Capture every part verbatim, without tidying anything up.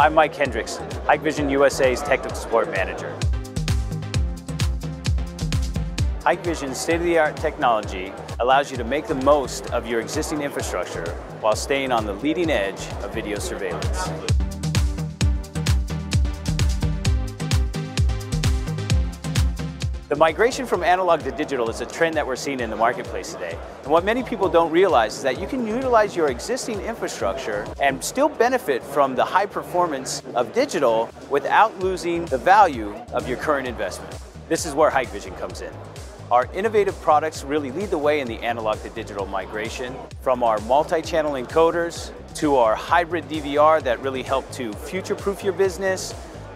I'm Mike Hendricks, Hikvision U S A's Technical Support Manager. Hikvision's state-of-the-art technology allows you to make the most of your existing infrastructure while staying on the leading edge of video surveillance. The migration from analog to digital is a trend that we're seeing in the marketplace today. And what many people don't realize is that you can utilize your existing infrastructure and still benefit from the high performance of digital without losing the value of your current investment. This is where Hikvision comes in. Our innovative products really lead the way in the analog to digital migration, from our multi-channel encoders to our hybrid D V R that really help to future-proof your business,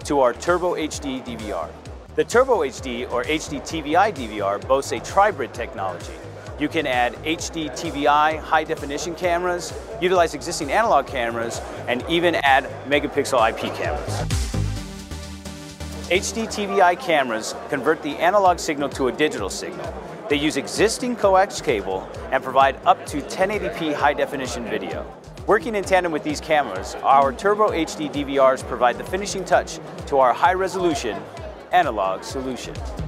to our Turbo H D D V R. The Turbo H D or H D T V I D V R boasts a tribrid technology. You can add H D T V I high-definition cameras, utilize existing analog cameras, and even add megapixel I P cameras. H D T V I cameras convert the analog signal to a digital signal. They use existing coax cable and provide up to ten eighty p high-definition video. Working in tandem with these cameras, our Turbo H D D V Rs provide the finishing touch to our high-resolution analog solution.